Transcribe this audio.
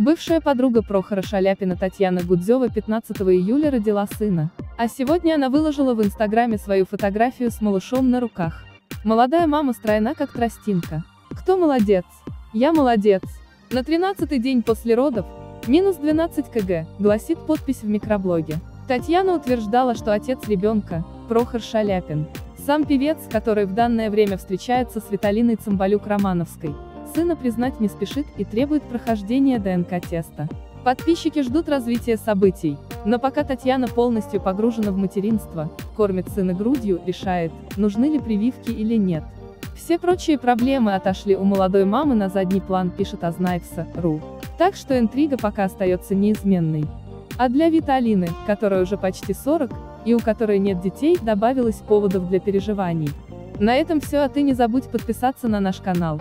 Бывшая подруга Прохора Шаляпина Татьяна Гудзева 15 июля родила сына, а сегодня она выложила в Инстаграме свою фотографию с малышом на руках. Молодая мама стройна как тростинка. Кто молодец? Я молодец. На 13-й день после родов, минус 12 кг, гласит подпись в микроблоге. Татьяна утверждала, что отец ребенка, Прохор Шаляпин, сам певец, который в данное время встречается с Виталиной Цымбалюк-Романовской, сына признать не спешит и требует прохождения ДНК-теста. Подписчики ждут развития событий, но пока Татьяна полностью погружена в материнство, кормит сына грудью, решает, нужны ли прививки или нет. Все прочие проблемы отошли у молодой мамы на задний план, пишет uznayvse.ru. Так что интрига пока остается неизменной. А для Виталины, которой уже почти 40, и у которой нет детей, добавилось поводов для переживаний. На этом все, а ты не забудь подписаться на наш канал.